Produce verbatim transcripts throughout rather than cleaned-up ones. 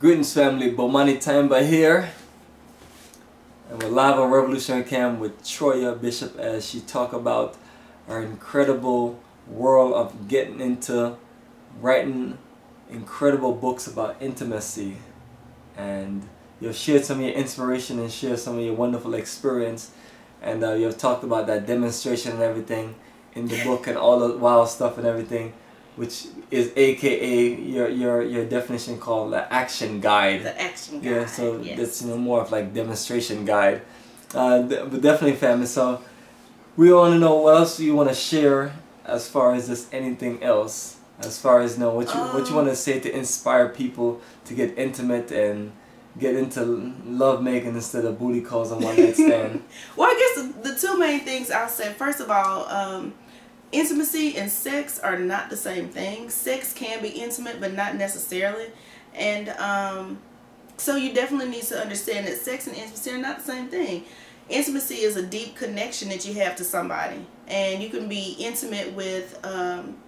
Greetings, family. Bomani Tyehimba here, and we're live on Revolutionary Cam with Troya Bishop as she talk about our incredible world of getting into writing incredible books about intimacy. And you've shared some of your inspiration and shared some of your wonderful experience, and uh, you've talked about that demonstration and everything in the book and all the wild stuff and everything, which is A K A your your your definition called the action guide. The action guide. Yeah, so yes. That's you know, more of like demonstration guide. Uh, but definitely, family. So we want to know what else do you want to share as far as just anything else, as far as you know what you um, what you want to say to inspire people to get intimate and get into love making instead of booty calls and one night stand. Well, I guess the, the two main things I'll say. First of all. Um, Intimacy and sex are not the same thing. Sex can be intimate, but not necessarily. And um, so you definitely need to understand that sex and intimacy are not the same thing. Intimacy is a deep connection that you have to somebody. And you can be intimate with, um,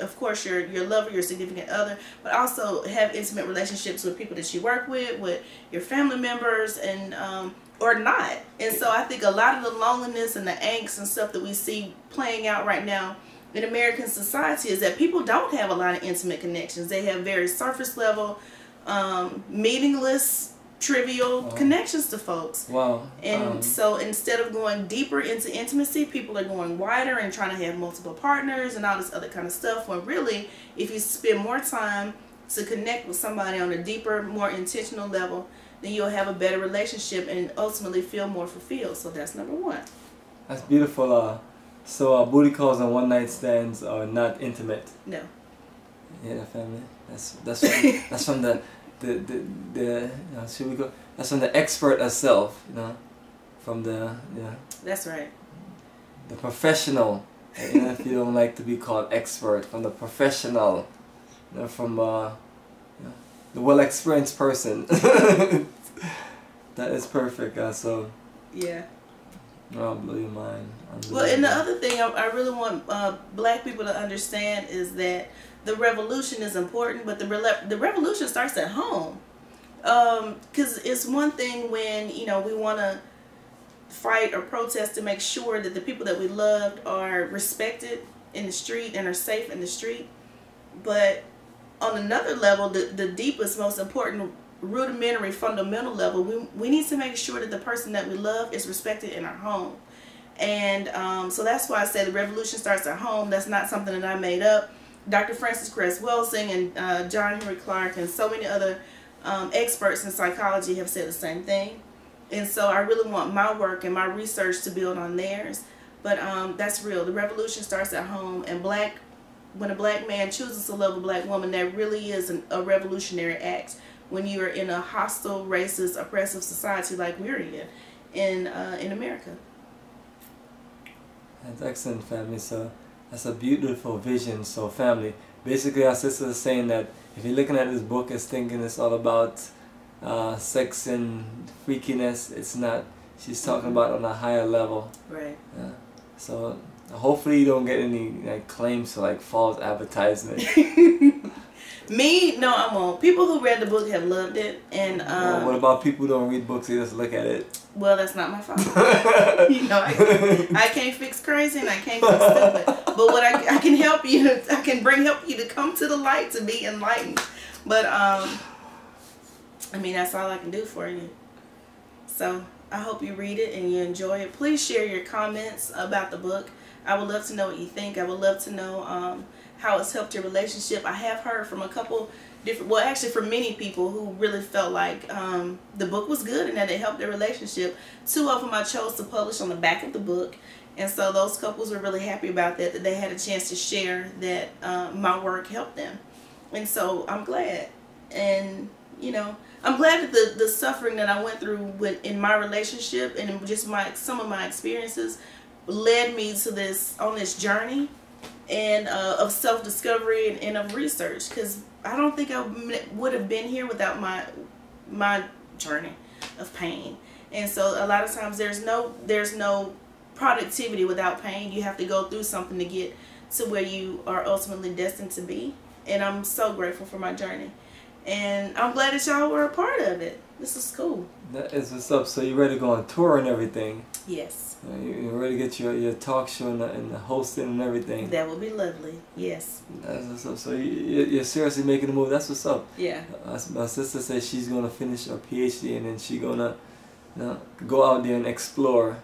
of course, your, your lover, your significant other, but also have intimate relationships with people that you work with, with your family members, and um, or not. And so I think a lot of the loneliness and the angst and stuff that we see playing out right now in American society is that people don't have a lot of intimate connections. They have very surface level, um, meaningless, trivial wow. connections to folks. Wow. And um, so instead of going deeper into intimacy, people are going wider and trying to have multiple partners and all this other kind of stuff, when really, if you spend more time to connect with somebody on a deeper, more intentional level, then you'll have a better relationship and ultimately feel more fulfilled. So that's number one. That's beautiful. Uh, so uh, booty calls and one night stands are not intimate. No. Yeah, family. That's that's from, that's from the the the, the you know, should we go? That's from the expert herself. You know, from the yeah. That's right. The professional. You know, if you don't like to be called expert, from the professional. You know, from uh, you know, the well-experienced person. That is perfect. Uh, so yeah, oh, blew your mind. Well, and the other thing I, I really want uh, black people to understand is that the revolution is important, but the re the revolution starts at home. Um, because it's one thing when you know we want to fight or protest to make sure that the people that we loved are respected in the street and are safe in the street, but on another level, the, the deepest, most important, rudimentary, fundamental level, we, we need to make sure that the person that we love is respected in our home. And um, so that's why I say the revolution starts at home. That's not something that I made up. Doctor Francis Cress Welsing and uh, John Henry Clark and so many other um, experts in psychology have said the same thing. And so I really want my work and my research to build on theirs. But um, that's real. The revolution starts at home, and black when a black man chooses to love a black woman, that really is an, a revolutionary act when you are in a hostile, racist, oppressive society like we're in, in, uh, in America. That's excellent, family. So that's a beautiful vision. So family, basically our sister is saying that if you're looking at this book as thinking it's all about uh, sex and freakiness, it's not. She's talking mm-hmm. about on a higher level. Right. Yeah. So hopefully you don't get any like, claims to like false advertisement. Me? No, I won't. People who read the book have loved it. And um, well, what about people who don't read books? They just look at it. Well, that's not my fault. You know, I, I can't fix crazy and I can't fix stupid. But what I, I can help you, I can bring help you to come to the light, to be enlightened. But um, I mean, that's all I can do for you. So I hope you read it and you enjoy it. Please share your comments about the book. I would love to know what you think. I would love to know um, how it's helped your relationship. I have heard from a couple different, well actually from many people who really felt like um, the book was good and that it helped their relationship. Two of them I chose to publish on the back of the book. And so those couples were really happy about that, that they had a chance to share that uh, my work helped them. And so I'm glad. And you know, I'm glad that the, the suffering that I went through with, in my relationship and just my some of my experiences led me to this on this journey and uh, of self-discovery and, and of research, because I don't think I would have been here without my my journey of pain. And so a lot of times there's no there's no productivity without pain. You have to go through something to get to where you are ultimately destined to be. and I'm so grateful for my journey. And I'm glad that y'all were a part of it. This is cool. That is what's up. So you ready to go on tour and everything? Yes. You're ready to get your, your talk show and the, and the hosting and everything? That would be lovely. Yes. That's what's up. So you, you're seriously making a move. That's what's up. Yeah. Uh, my sister said she's going to finish her PhD and then she's going to you know, go out there and explore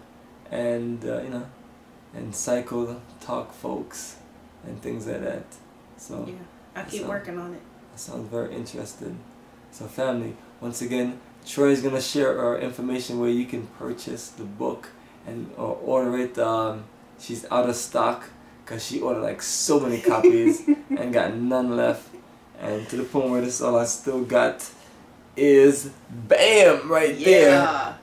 and, uh, you know, and cycle talk folks and things like that. So yeah. I'll keep working on it. That sounds very interesting. So family, once again, Troya is going to share our information where you can purchase the book and or order it. Um, she's out of stock because she ordered like so many copies and got none left. And to the point where this all I still got is BAM right yeah. there.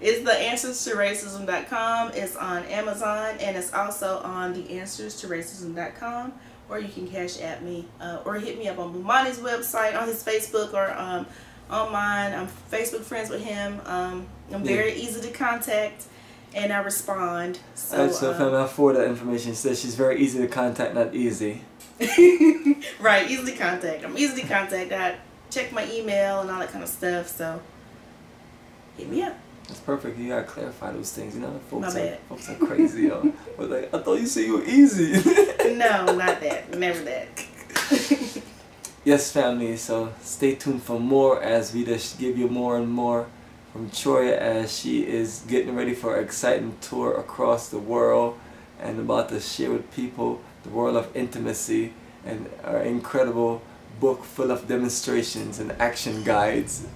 It's the answers to racism dot com. It's on Amazon and it's also on the answers to racism dot com. Or you can cash at me uh, or hit me up on Bomani's website, on his Facebook, or um, on mine. I'm Facebook friends with him. Um, I'm very yeah. easy to contact, and I respond. So, right, so um, family, I forward that information. It says she's very easy to contact, not easy. Right, easy to contact. I'm easy to contact. I check my email and all that kind of stuff, so hit me up. That's perfect. You gotta clarify those things. You know, folks, My are, bad. folks are crazy, yo. But like, I thought you said you were easy. No, not that. Never that. Yes, family. So stay tuned for more as we just give you more and more from Troya as she is getting ready for an exciting tour across the world and about to share with people the world of intimacy and our incredible book full of demonstrations and action guides.